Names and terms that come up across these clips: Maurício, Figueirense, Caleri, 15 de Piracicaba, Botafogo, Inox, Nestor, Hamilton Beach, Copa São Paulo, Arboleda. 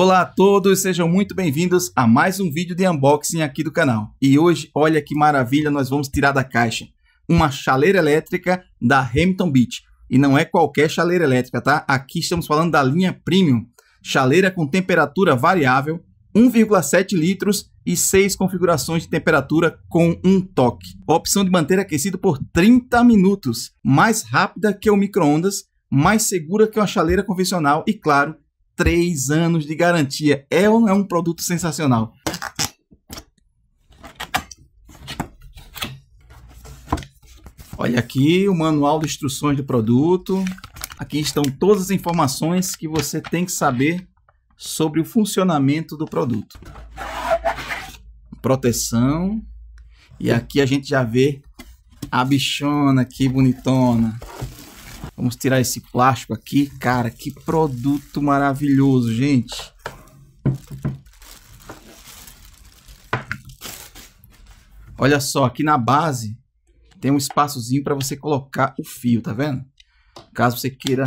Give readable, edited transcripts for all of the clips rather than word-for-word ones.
Olá a todos, sejam muito bem-vindos a mais um vídeo de unboxing aqui do canal. E hoje, olha que maravilha, nós vamos tirar da caixa uma chaleira elétrica da Hamilton Beach. E não é qualquer chaleira elétrica, tá? Aqui estamos falando da linha Premium, chaleira com temperatura variável, 1,7 litros e 6 configurações de temperatura com um toque. Opção de manter aquecido por 30 minutos, mais rápida que o micro-ondas, mais segura que uma chaleira convencional e, claro, 3 anos de garantia. É ou não é um produto sensacional? Olha aqui o manual de instruções do produto. Aqui estão todas as informações que você tem que saber sobre o funcionamento do produto. Proteção. E aqui a gente já vê a bichona aqui, bonitona. Vamos tirar esse plástico aqui. Cara, que produto maravilhoso, gente. Olha só, aqui na base tem um espaçozinho para você colocar o fio, tá vendo? Caso você queira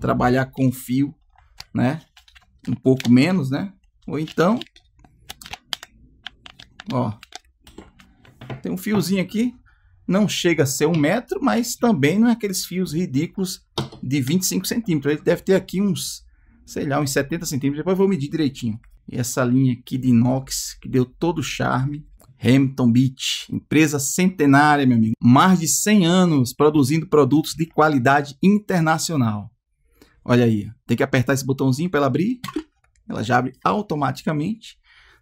trabalhar com fio, né? Um pouco menos, né? Ou então, ó, tem um fiozinho aqui. Não chega a ser 1 metro, mas também não é aqueles fios ridículos de 25 centímetros. Ele deve ter aqui uns, sei lá, uns 70 centímetros. Depois eu vou medir direitinho. E essa linha aqui de inox que deu todo o charme. Hamilton Beach, empresa centenária, meu amigo. Mais de 100 anos produzindo produtos de qualidade internacional. Olha aí, tem que apertar esse botãozinho para ela abrir. Ela já abre automaticamente.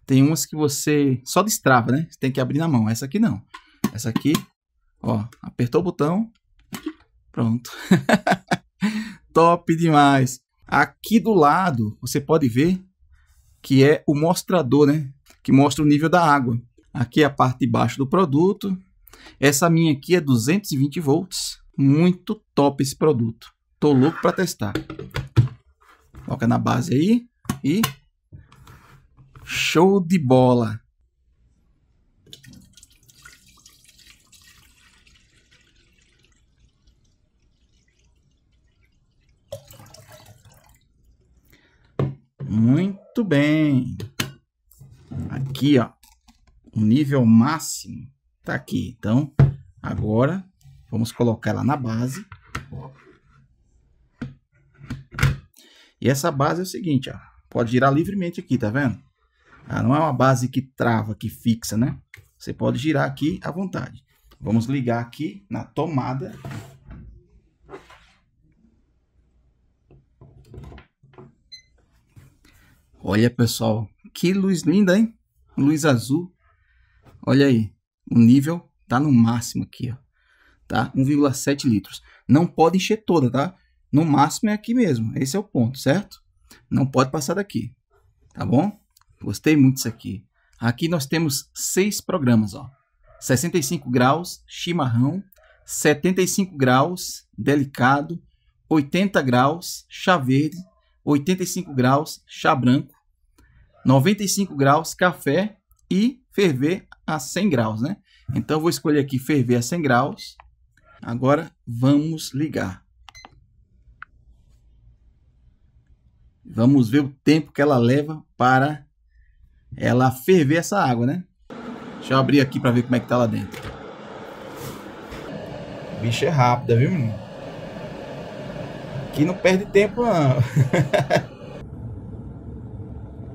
Tem umas que você só destrava, né? Você tem que abrir na mão. Essa aqui não. Essa aqui, ó, apertou o botão. Pronto. Top demais. Aqui do lado, você pode ver que é o mostrador, né? Que mostra o nível da água. Aqui é a parte de baixo do produto. Essa minha aqui é 220 volts. Muito top esse produto. Tô louco para testar. Coloca na base aí e show de bola. Muito bem. Aqui, ó, o nível máximo tá aqui. Então, agora vamos colocar ela na base. E essa base é o seguinte, ó, pode girar livremente aqui, tá vendo? Ah, não é uma base que trava, que fixa, né? Você pode girar aqui à vontade. Vamos ligar aqui na tomada. Olha, pessoal, que luz linda, hein? Luz azul. Olha aí, o nível tá no máximo aqui, ó. Tá? 1,7 litros. Não pode encher toda, tá? No máximo é aqui mesmo, esse é o ponto, certo? Não pode passar daqui, tá bom? Gostei muito disso aqui. Aqui nós temos 6 programas, ó. 65 graus, chimarrão. 75 graus, delicado. 80 graus, chá verde. 85 graus, chá branco. 95 graus, café. E ferver a 100 graus, né? Então eu vou escolher aqui ferver a 100 graus. Agora vamos ligar. Vamos ver o tempo que ela leva para ela ferver essa água, né? Deixa eu abrir aqui para ver como é que tá lá dentro. O bicho é rápida, viu, menino? Aqui não perde tempo, não.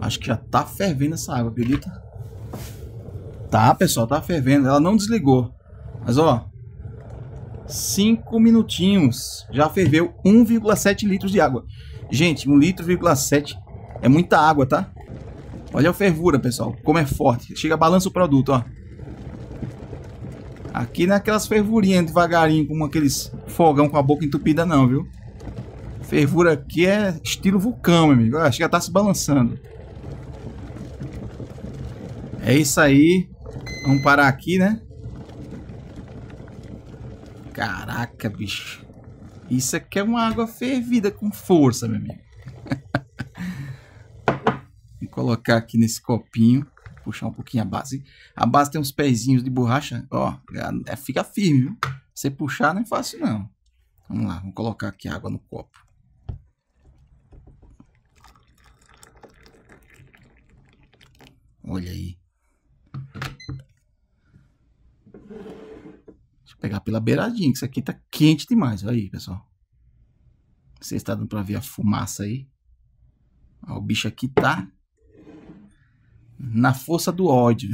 Acho que já tá fervendo essa água, acredita? Tá, pessoal, tá fervendo. Ela não desligou. Mas, ó, 5 minutinhos. Já ferveu 1,7 litros de água. Gente, 1,7 litros é muita água, tá? Olha a fervura, pessoal, como é forte. Chega, balança o produto, ó. Aqui não é aquelas fervurinhas devagarinho, como aqueles fogão com a boca entupida, não, viu? Fervura aqui é estilo vulcão, meu amigo. Acho que já tá se balançando. É isso aí. Vamos parar aqui, né? Caraca, bicho. Isso aqui é uma água fervida com força, meu amigo. Vou colocar aqui nesse copinho. Puxar um pouquinho a base. A base tem uns pezinhos de borracha. Ó, fica firme, viu? Se puxar não é fácil, não. Vamos lá, vamos colocar aqui a água no copo. Olha aí. Deixa eu pegar pela beiradinha, que isso aqui tá quente demais. Olha aí, pessoal. Você está dando pra ver a fumaça aí. Ó, o bicho aqui tá na força do ódio.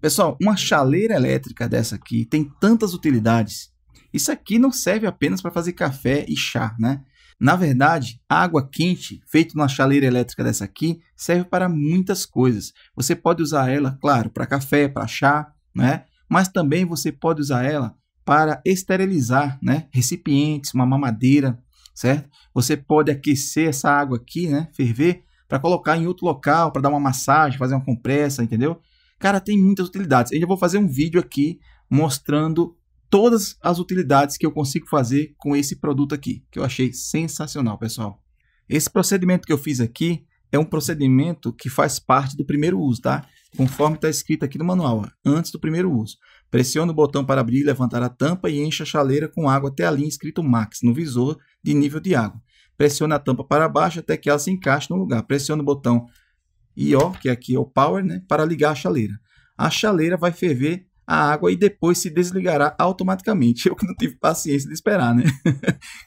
Pessoal, uma chaleira elétrica dessa aqui tem tantas utilidades. Isso aqui não serve apenas para fazer café e chá, né? Na verdade, a água quente feita na chaleira elétrica dessa aqui serve para muitas coisas. Você pode usar ela, claro, para café, para chá, né? Mas também você pode usar ela para esterilizar, né? Recipientes, uma mamadeira, certo? Você pode aquecer essa água aqui, né? Ferver para colocar em outro local, para dar uma massagem, fazer uma compressa, entendeu? Cara, tem muitas utilidades. Eu já vou fazer um vídeo aqui mostrando todas as utilidades que eu consigo fazer com esse produto aqui, que eu achei sensacional, pessoal. Esse procedimento que eu fiz aqui é um procedimento que faz parte do primeiro uso, tá? Conforme está escrito aqui no manual, ó, antes do primeiro uso. Pressiona o botão para abrir e levantar a tampa e enche a chaleira com água até a linha escrito Max, no visor de nível de água. Pressiona a tampa para baixo até que ela se encaixe no lugar. Pressiona o botão IO, que aqui é o Power, né? Para ligar a chaleira. A chaleira vai ferver a água e depois se desligará automaticamente. Eu que não tive paciência de esperar, né?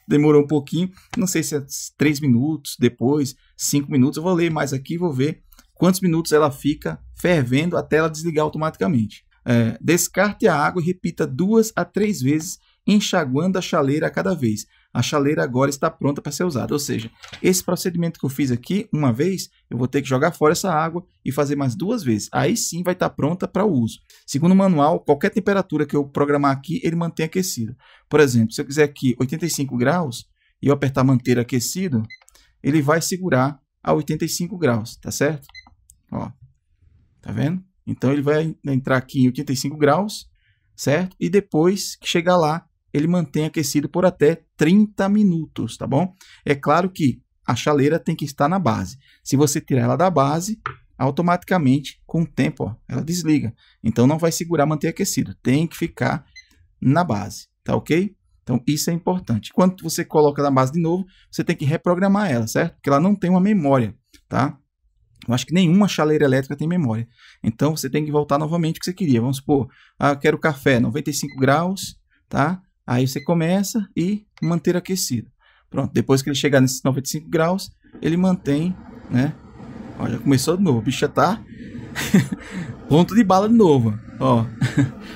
Demorou um pouquinho, não sei se é 3 minutos, depois 5 minutos. Eu vou ler mais aqui, vou ver quantos minutos ela fica fervendo até ela desligar automaticamente. É, descarte a água e repita 2 a 3 vezes, enxaguando a chaleira a cada vez. A chaleira agora está pronta para ser usada. Ou seja, esse procedimento que eu fiz aqui, uma vez, eu vou ter que jogar fora essa água e fazer mais 2 vezes. Aí sim vai estar pronta para o uso. Segundo o manual, qualquer temperatura que eu programar aqui, ele mantém aquecido. Por exemplo, se eu quiser aqui 85 graus e eu apertar manter aquecido, ele vai segurar a 85 graus, tá certo? Ó, tá vendo? Então ele vai entrar aqui em 85 graus, certo? E depois que chegar lá, ele mantém aquecido por até 30 minutos, tá bom? É claro que a chaleira tem que estar na base. Se você tirar ela da base, automaticamente, com o tempo, ó, ela desliga. Então não vai segurar manter aquecido, tem que ficar na base, tá ok? Então isso é importante. Quando você coloca na base de novo, você tem que reprogramar ela, certo? Porque ela não tem uma memória, tá? Eu acho que nenhuma chaleira elétrica tem memória. Então você tem que voltar novamente o que você queria. Vamos supor, ah, eu quero café, 95 graus, tá? Aí você começa e manter aquecido. Pronto, depois que ele chegar nesses 95 graus, ele mantém, né? Ó, já começou de novo, o bicho já tá ponto de bala de novo, ó.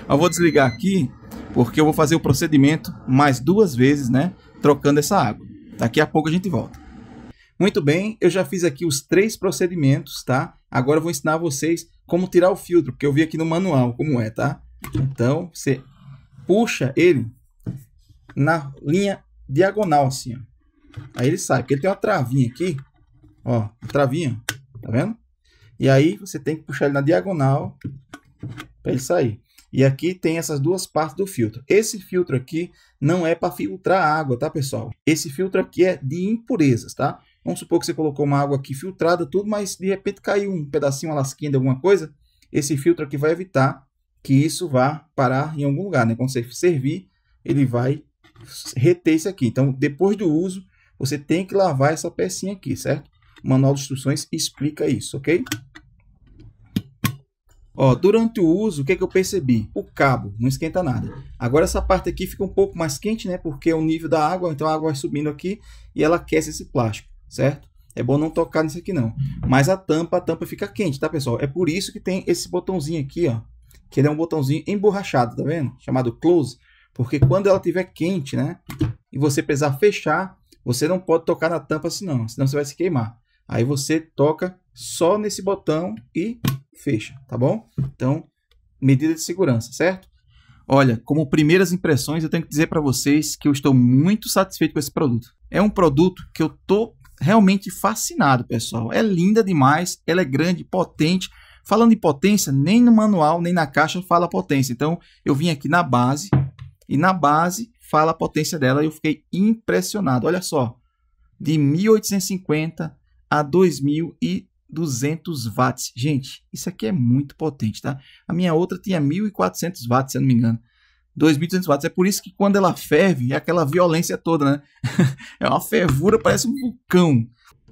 Eu vou desligar aqui, porque eu vou fazer o procedimento mais 2 vezes, né? Trocando essa água. Daqui a pouco a gente volta. Muito bem, eu já fiz aqui os 3 procedimentos, tá? Agora eu vou ensinar a vocês como tirar o filtro, porque eu vi aqui no manual como é, tá? Então, você puxa ele na linha diagonal, assim, ó. Aí ele sai, porque ele tem uma travinha aqui, ó, uma travinha, tá vendo? E aí você tem que puxar ele na diagonal para ele sair. E aqui tem essas 2 partes do filtro. Esse filtro aqui não é para filtrar água, tá, pessoal? Esse filtro aqui é de impurezas, tá? Vamos supor que você colocou uma água aqui filtrada, tudo, mas de repente caiu um pedacinho, uma lasquinha de alguma coisa. Esse filtro aqui vai evitar que isso vá parar em algum lugar, né? Quando você servir, ele vai reter isso aqui. Então, depois do uso, você tem que lavar essa pecinha aqui, certo? O manual de instruções explica isso, ok? Ó, durante o uso, o que é que eu percebi? O cabo não esquenta nada. Agora essa parte aqui fica um pouco mais quente, né? Porque é o nível da água, então a água vai subindo aqui e ela aquece esse plástico, certo? É bom não tocar nisso aqui não. Mas a tampa fica quente, tá, pessoal? É por isso que tem esse botãozinho aqui, ó, que ele é um botãozinho emborrachado, tá vendo? Chamado close. Porque quando ela estiver quente, né, e você precisar fechar, você não pode tocar na tampa assim não, senão você vai se queimar. Aí você toca só nesse botão e fecha, tá bom? Então, medida de segurança, certo? Olha, como primeiras impressões, eu tenho que dizer para vocês que eu estou muito satisfeito com esse produto. É um produto que eu tô realmente fascinado, pessoal. É linda demais, ela é grande, potente. Falando em potência, nem no manual, nem na caixa fala potência. Então, eu vim aqui na base. E na base fala a potência dela e eu fiquei impressionado. Olha só, de 1.850 a 2.200 watts. Gente, isso aqui é muito potente, tá? A minha outra tinha 1.400 watts, se eu não me engano. 2.200 watts. É por isso que quando ela ferve, é aquela violência toda, né? É uma fervura, parece um vulcão.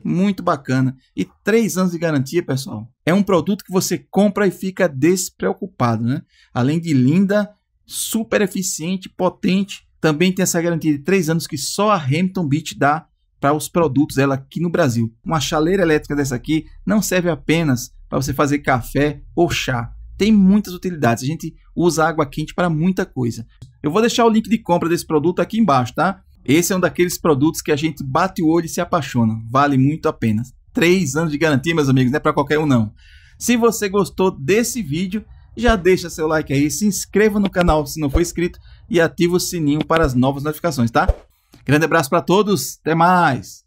muito bacana. E 3 anos de garantia, pessoal. É um produto que você compra e fica despreocupado, né? Além de linda, super eficiente, potente, também tem essa garantia de 3 anos que só a Hamilton Beach dá para os produtos dela aqui no Brasil. Uma chaleira elétrica dessa aqui não serve apenas para você fazer café ou chá. Tem muitas utilidades. A gente usa água quente para muita coisa. Eu vou deixar o link de compra desse produto aqui embaixo, tá? Esse é um daqueles produtos que a gente bate o olho e se apaixona. Vale muito a pena. 3 anos de garantia, meus amigos, não é para qualquer um, não. Se você gostou desse vídeo, já deixa seu like aí, se inscreva no canal se não for inscrito e ativa o sininho para as novas notificações, tá? Grande abraço para todos, até mais!